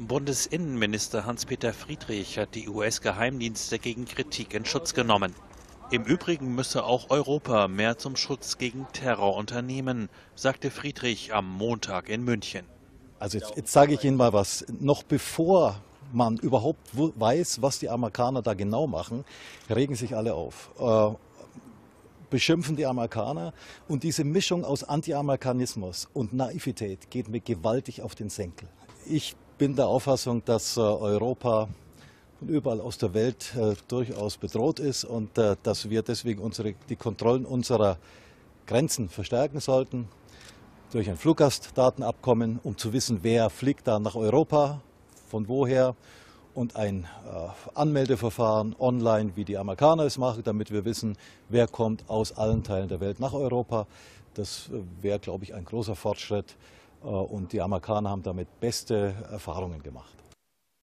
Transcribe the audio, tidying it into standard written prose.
Bundesinnenminister Hans-Peter Friedrich hat die US-Geheimdienste gegen Kritik in Schutz genommen. Im Übrigen müsse auch Europa mehr zum Schutz gegen Terror unternehmen, sagte Friedrich am Montag in München. Also jetzt sage ich Ihnen mal was. Noch bevor man überhaupt weiß, was die Amerikaner da genau machen, regen sich alle auf. Beschimpfen die Amerikaner, und diese Mischung aus Anti-Amerikanismus und Naivität geht mir gewaltig auf den Senkel. Ich bin der Auffassung, dass Europa und überall aus der Welt durchaus bedroht ist und dass wir deswegen die Kontrollen unserer Grenzen verstärken sollten durch ein Fluggastdatenabkommen, um zu wissen, wer fliegt da nach Europa, von woher, und ein Anmeldeverfahren online, wie die Amerikaner es machen, damit wir wissen, wer kommt aus allen Teilen der Welt nach Europa. Das wäre, glaube ich, ein großer Fortschritt, und die Amerikaner haben damit beste Erfahrungen gemacht.